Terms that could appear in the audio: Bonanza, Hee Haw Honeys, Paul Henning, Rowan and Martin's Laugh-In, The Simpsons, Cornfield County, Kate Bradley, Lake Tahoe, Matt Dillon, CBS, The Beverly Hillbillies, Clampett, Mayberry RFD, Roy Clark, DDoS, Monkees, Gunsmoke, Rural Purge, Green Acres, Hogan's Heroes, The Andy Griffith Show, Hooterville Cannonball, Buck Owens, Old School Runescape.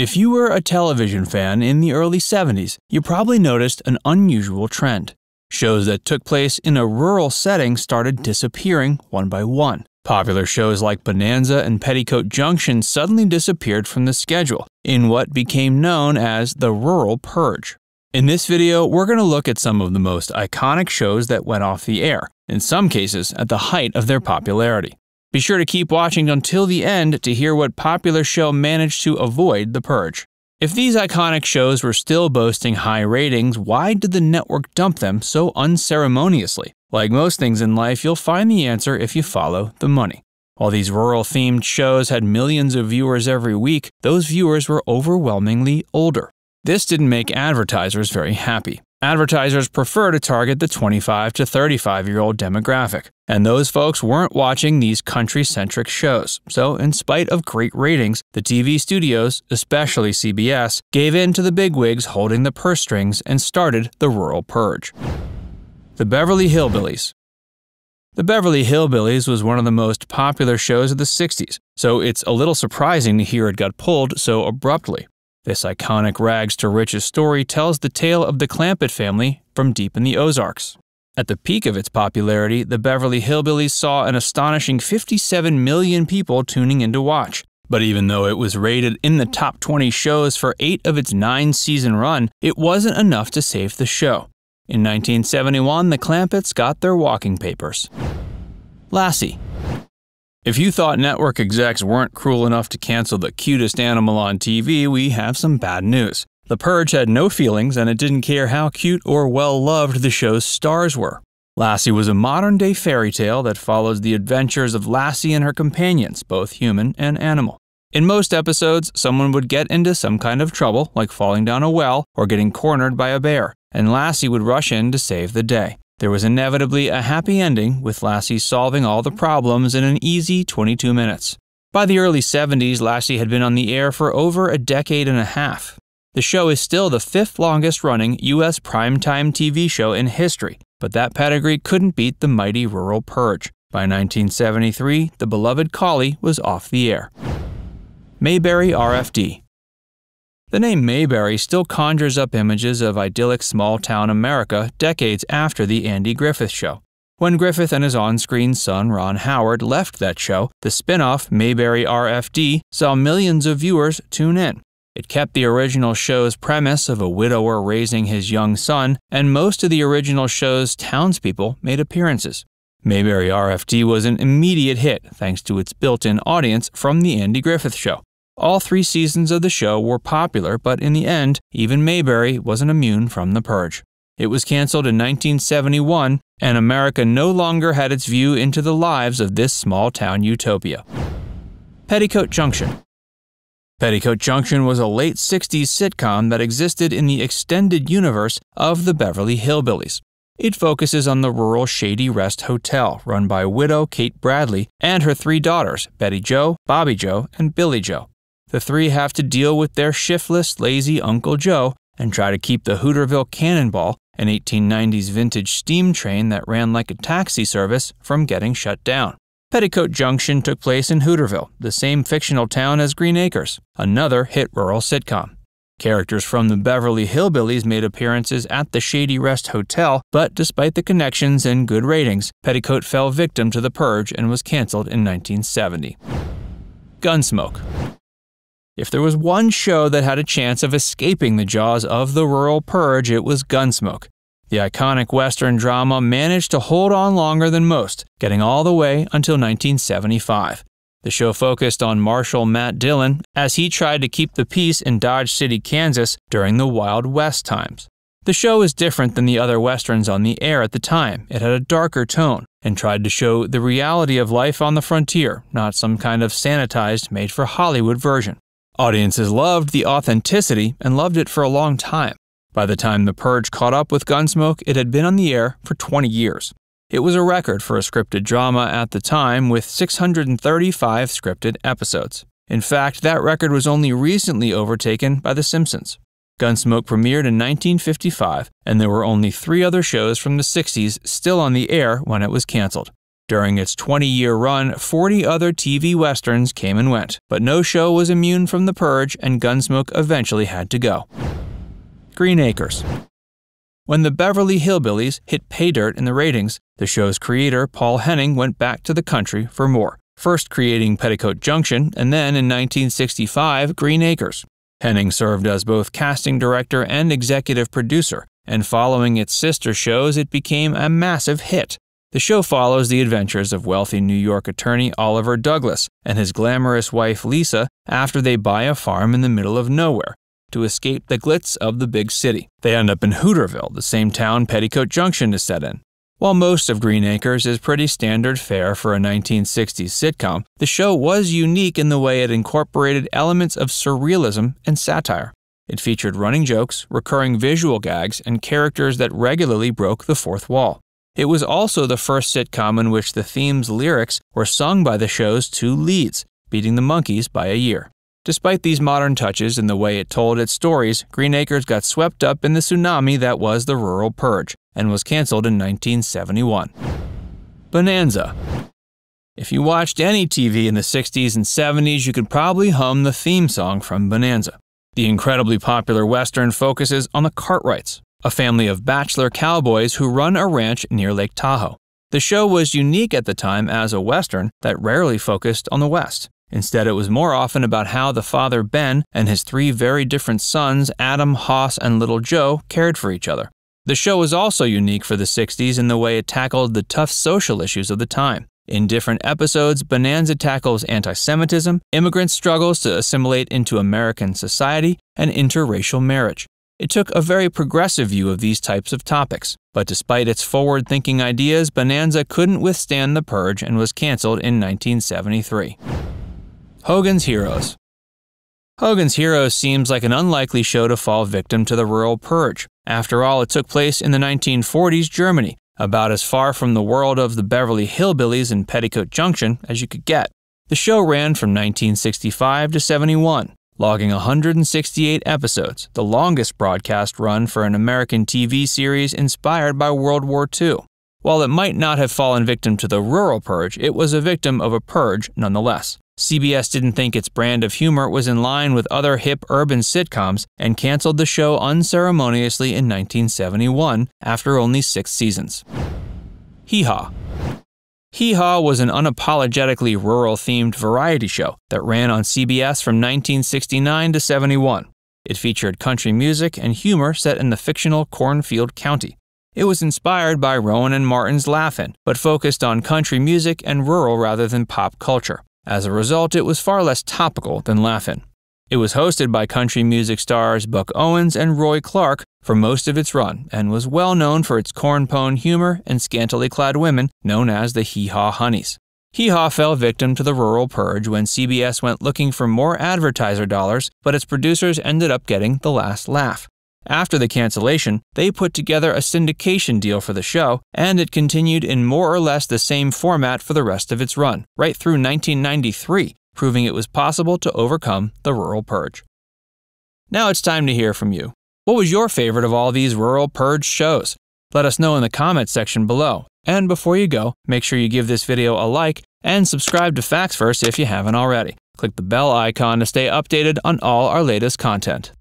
If you were a television fan in the early 70s, you probably noticed an unusual trend. Shows that took place in a rural setting started disappearing one by one. Popular shows like Bonanza and Petticoat Junction suddenly disappeared from the schedule in what became known as the Rural Purge. In this video, we're going to look at some of the most iconic shows that went off the air, in some cases at the height of their popularity. Be sure to keep watching until the end to hear what popular show managed to avoid the purge. If these iconic shows were still boasting high ratings, why did the network dump them so unceremoniously? Like most things in life, you'll find the answer if you follow the money. While these rural-themed shows had millions of viewers every week, those viewers were overwhelmingly older. This didn't make advertisers very happy. Advertisers prefer to target the 25 to 35-year-old demographic, and those folks weren't watching these country-centric shows. So, in spite of great ratings, the TV studios, especially CBS, gave in to the bigwigs holding the purse strings and started the Rural Purge. The Beverly Hillbillies. The Beverly Hillbillies was one of the most popular shows of the 60s, so it's a little surprising to hear it got pulled so abruptly. This iconic rags-to-riches story tells the tale of the Clampett family from deep in the Ozarks. At the peak of its popularity, the Beverly Hillbillies saw an astonishing 57 million people tuning in to watch. But even though it was rated in the top 20 shows for 8 of its 9-season run, it wasn't enough to save the show. In 1971, the Clampetts got their walking papers. Lassie. If you thought network execs weren't cruel enough to cancel the cutest animal on TV, we have some bad news. The Purge had no feelings and it didn't care how cute or well-loved the show's stars were. Lassie was a modern-day fairy tale that follows the adventures of Lassie and her companions, both human and animal. In most episodes, someone would get into some kind of trouble, like falling down a well or getting cornered by a bear, and Lassie would rush in to save the day. There was inevitably a happy ending, with Lassie solving all the problems in an easy 22 minutes. By the early 70s, Lassie had been on the air for over a decade and a half. The show is still the 5th longest-running U.S. primetime TV show in history, but that pedigree couldn't beat the mighty Rural Purge. By 1973, the beloved collie was off the air. Mayberry RFD. The name Mayberry still conjures up images of idyllic small-town America decades after The Andy Griffith Show. When Griffith and his on-screen son Ron Howard left that show, the spin-off Mayberry RFD saw millions of viewers tune in. It kept the original show's premise of a widower raising his young son, and most of the original show's townspeople made appearances. Mayberry RFD was an immediate hit thanks to its built-in audience from The Andy Griffith Show. All 3 seasons of the show were popular, but in the end, even Mayberry wasn't immune from the purge. It was canceled in 1971, and America no longer had its view into the lives of this small-town utopia. Petticoat Junction. Petticoat Junction was a late 60s sitcom that existed in the extended universe of the Beverly Hillbillies. It focuses on the rural Shady Rest Hotel, run by widow Kate Bradley and her 3 daughters, Betty Jo, Bobby Jo, and Billy Jo. The 3 have to deal with their shiftless, lazy Uncle Joe and try to keep the Hooterville Cannonball, an 1890s vintage steam train that ran like a taxi service, from getting shut down. Petticoat Junction took place in Hooterville, the same fictional town as Green Acres, another hit rural sitcom. Characters from the Beverly Hillbillies made appearances at the Shady Rest Hotel, but despite the connections and good ratings, Petticoat fell victim to the purge and was canceled in 1970. Gunsmoke. If there was one show that had a chance of escaping the jaws of the Rural Purge, it was Gunsmoke. The iconic Western drama managed to hold on longer than most, getting all the way until 1975. The show focused on Marshal Matt Dillon as he tried to keep the peace in Dodge City, Kansas during the Wild West times. The show is different than the other Westerns on the air at the time. It had a darker tone and tried to show the reality of life on the frontier, not some kind of sanitized, made-for-Hollywood version. Audiences loved the authenticity and loved it for a long time. By the time the purge caught up with Gunsmoke, it had been on the air for 20 years. It was a record for a scripted drama at the time, with 635 scripted episodes. In fact, that record was only recently overtaken by The Simpsons. Gunsmoke premiered in 1955, and there were only 3 other shows from the 60s still on the air when it was canceled. During its 20-year run, 40 other TV westerns came and went, but no show was immune from the purge, and Gunsmoke eventually had to go. Green Acres. When The Beverly Hillbillies hit pay dirt in the ratings, the show's creator, Paul Henning, went back to the country for more, first creating Petticoat Junction and then, in 1965, Green Acres. Henning served as both casting director and executive producer, and following its sister shows, it became a massive hit. The show follows the adventures of wealthy New York attorney Oliver Douglas and his glamorous wife Lisa after they buy a farm in the middle of nowhere to escape the glitz of the big city. They end up in Hooterville, the same town Petticoat Junction is set in. While most of Green Acres is pretty standard fare for a 1960s sitcom, the show was unique in the way it incorporated elements of surrealism and satire. It featured running jokes, recurring visual gags, and characters that regularly broke the fourth wall. It was also the first sitcom in which the theme's lyrics were sung by the show's two leads, beating the Monkees by a year. Despite these modern touches in the way it told its stories, Green Acres got swept up in the tsunami that was the rural purge and was canceled in 1971. Bonanza. If you watched any TV in the 60s and 70s, you could probably hum the theme song from Bonanza. The incredibly popular western focuses on the Cartwrights, a family of bachelor cowboys who run a ranch near Lake Tahoe. The show was unique at the time as a western that rarely focused on the West. Instead, it was more often about how the father Ben and his three very different sons, Adam, Hoss, and Little Joe, cared for each other. The show was also unique for the 60s in the way it tackled the tough social issues of the time. In different episodes, Bonanza tackles anti-Semitism, immigrant struggles to assimilate into American society, and interracial marriage. It took a very progressive view of these types of topics, but despite its forward-thinking ideas, Bonanza couldn't withstand the purge and was canceled in 1973. Hogan's Heroes. Hogan's Heroes seems like an unlikely show to fall victim to the rural purge. After all, it took place in the 1940s Germany, about as far from the world of the Beverly Hillbillies and Petticoat Junction as you could get. The show ran from 1965 to 71. Logging 168 episodes, the longest broadcast run for an American TV series inspired by World War II. While it might not have fallen victim to the rural purge, it was a victim of a purge nonetheless. CBS didn't think its brand of humor was in line with other hip urban sitcoms and canceled the show unceremoniously in 1971 after only 6 seasons. Hee Haw. Hee Haw was an unapologetically rural-themed variety show that ran on CBS from 1969 to 71. It featured country music and humor set in the fictional Cornfield County. It was inspired by Rowan and Martin's Laugh-In, but focused on country music and rural rather than pop culture. As a result, it was far less topical than Laugh-In. It was hosted by country music stars Buck Owens and Roy Clark for most of its run, and was well known for its cornpone humor and scantily clad women known as the Hee Haw Honeys. Hee Haw fell victim to the rural purge when CBS went looking for more advertiser dollars, but its producers ended up getting the last laugh. After the cancellation, they put together a syndication deal for the show, and it continued in more or less the same format for the rest of its run, right through 1993, proving it was possible to overcome the rural purge. Now it's time to hear from you. What was your favorite of all these rural purge shows? Let us know in the comments section below. And before you go, make sure you give this video a like and subscribe to Facts Verse if you haven't already. Click the bell icon to stay updated on all our latest content.